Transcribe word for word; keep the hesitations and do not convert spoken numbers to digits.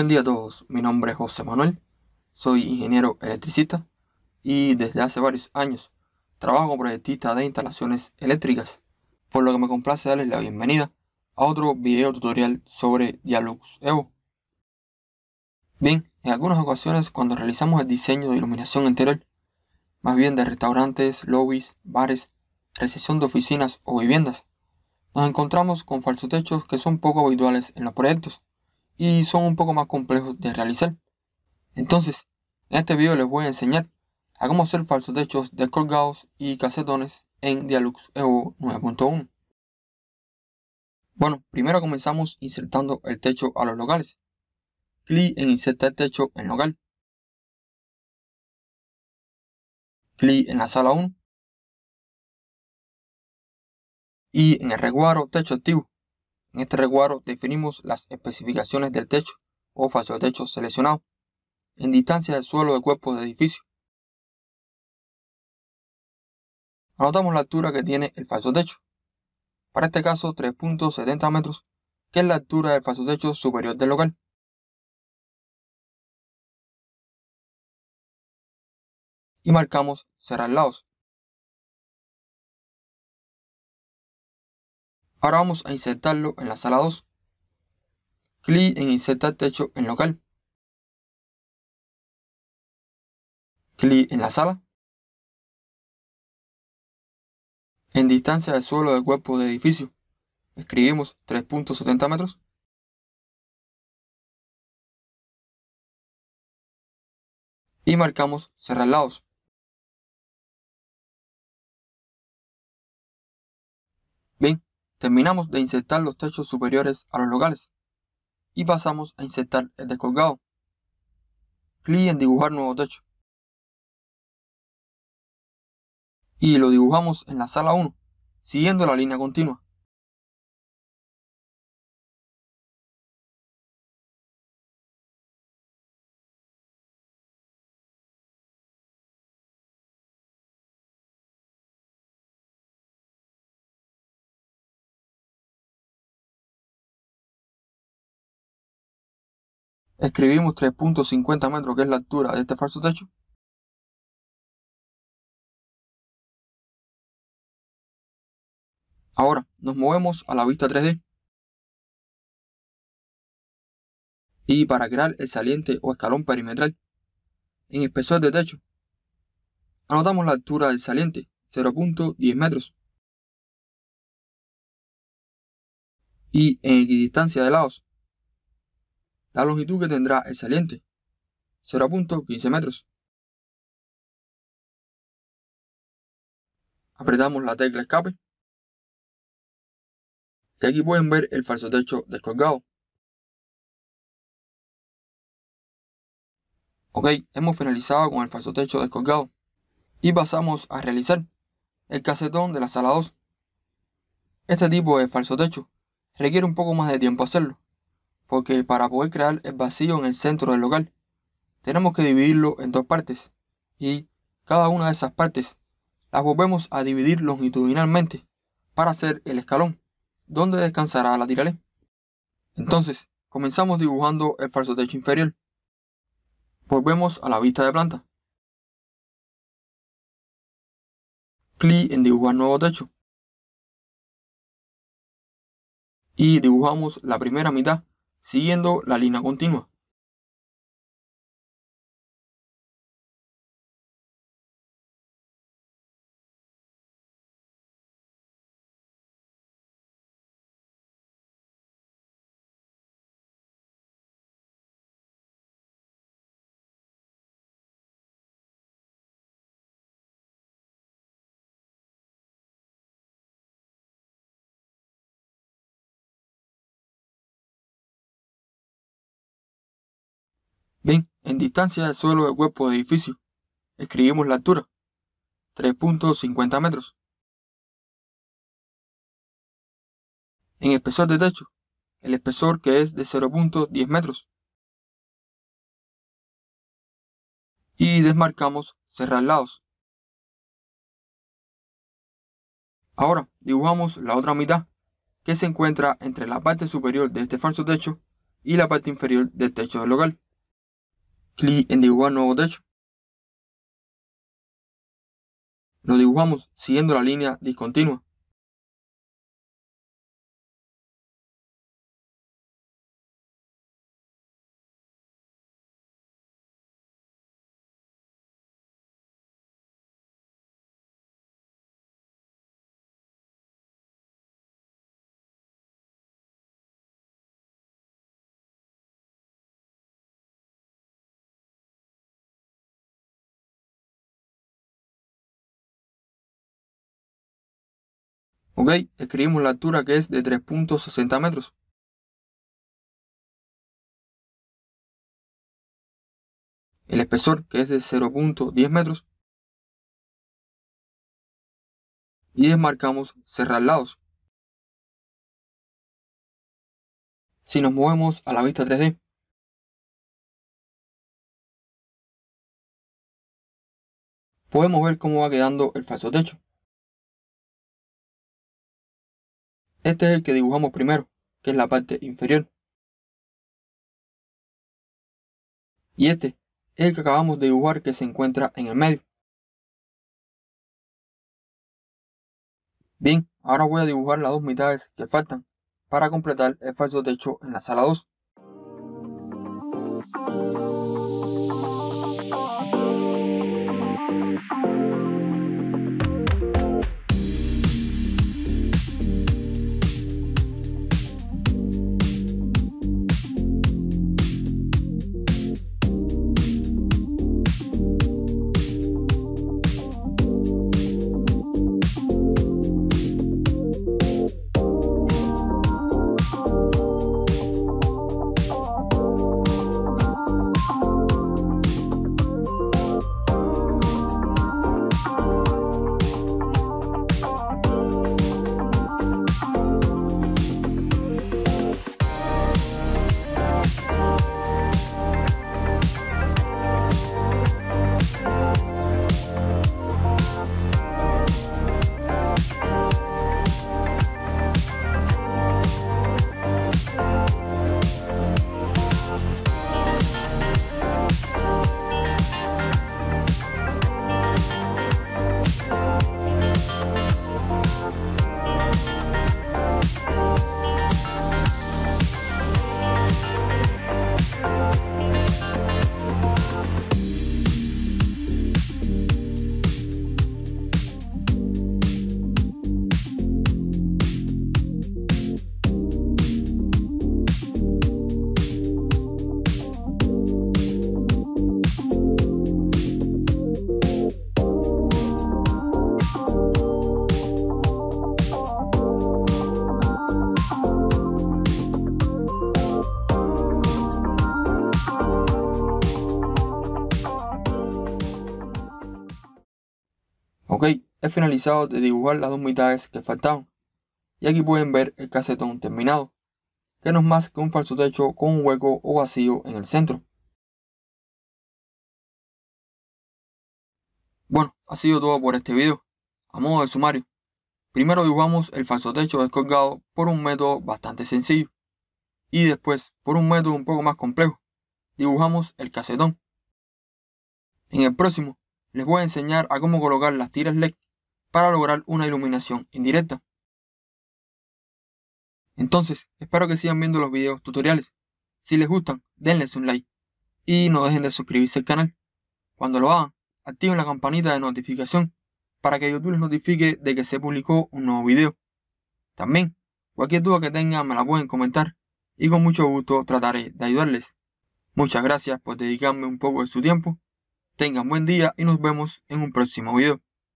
Buen día a todos, mi nombre es José Manuel, soy ingeniero electricista y desde hace varios años trabajo como proyectista de instalaciones eléctricas, por lo que me complace darles la bienvenida a otro video tutorial sobre DIALux EVO. Bien, en algunas ocasiones cuando realizamos el diseño de iluminación interior, más bien de restaurantes, lobbies, bares, recepción de oficinas o viviendas, nos encontramos con falsotechos que son poco habituales en los proyectos y son un poco más complejos de realizar. Entonces, en este video les voy a enseñar a cómo hacer falsotechos descolgados y casetones en DIALux EVO nueve punto uno. Bueno, primero comenzamos insertando el techo a los locales. Clic en insertar techo en local. Clic en la sala uno. Y en el recuadro techo activo. En este recuadro definimos las especificaciones del techo o falsotecho seleccionado en distancia del suelo del cuerpo de edificio. Anotamos la altura que tiene el falsotecho, para este caso tres punto setenta metros, que es la altura del falsotecho superior del local. Y marcamos cerrar lados. Ahora vamos a insertarlo en la sala dos. Clic en insertar techo en local. Clic en la sala. En distancia del suelo del cuerpo de edificio, escribimos tres punto setenta metros. Y marcamos cerrar lados. Bien. Terminamos de insertar los techos superiores a los locales y pasamos a insertar el descolgado. Clic en dibujar nuevo techo. Y lo dibujamos en la sala uno, siguiendo la línea continua. Escribimos tres punto cincuenta metros, que es la altura de este falso techo. Ahora nos movemos a la vista tres D. Y para crear el saliente o escalón perimetral en espesor de techo, anotamos la altura del saliente, cero punto diez metros. Y en equidistancia de lados, la longitud que tendrá el saliente, cero punto quince metros. Apretamos la tecla escape. Y aquí pueden ver el falsotecho descolgado. Ok, hemos finalizado con el falsotecho descolgado. Y pasamos a realizar el casetón de la sala dos. Este tipo de falsotecho requiere un poco más de tiempo hacerlo, porque para poder crear el vacío en el centro del local, tenemos que dividirlo en dos partes, y cada una de esas partes las volvemos a dividir longitudinalmente para hacer el escalón, donde descansará la tiralé. Entonces, comenzamos dibujando el falsotecho inferior. Volvemos a la vista de planta. Clic en dibujar nuevo techo. Y dibujamos la primera mitad, siguiendo la línea continua. Bien, en distancia del suelo del cuerpo de edificio, escribimos la altura, tres punto cincuenta metros. En espesor de techo, el espesor que es de cero punto diez metros. Y desmarcamos cerrar lados. Ahora dibujamos la otra mitad, que se encuentra entre la parte superior de este falso techo y la parte inferior del techo del local. Clic en dibujar nuevo techo. Lo dibujamos siguiendo la línea discontinua. Ok, escribimos la altura, que es de tres punto sesenta metros. El espesor, que es de cero punto diez metros. Y desmarcamos cerrar lados. Si nos movemos a la vista tres D. Podemos ver cómo va quedando el falso techo. Este es el que dibujamos primero, que es la parte inferior. Y este es el que acabamos de dibujar, que se encuentra en el medio. Bien, ahora voy a dibujar las dos mitades que faltan para completar el falso techo en la sala dos. Ok, he finalizado de dibujar las dos mitades que faltaban, y aquí pueden ver el casetón terminado, que no es más que un falso techo con un hueco o vacío en el centro. Bueno, ha sido todo por este video. A modo de sumario, primero dibujamos el falso techo descolgado por un método bastante sencillo, y después, por un método un poco más complejo, dibujamos el casetón. En el próximo les voy a enseñar a cómo colocar las tiras L E D para lograr una iluminación indirecta. Entonces, espero que sigan viendo los videos tutoriales. Si les gustan, denles un like y no dejen de suscribirse al canal. Cuando lo hagan, activen la campanita de notificación para que YouTube les notifique de que se publicó un nuevo video. También, cualquier duda que tengan me la pueden comentar y con mucho gusto trataré de ayudarles. Muchas gracias por dedicarme un poco de su tiempo. Tengan buen día y nos vemos en un próximo video.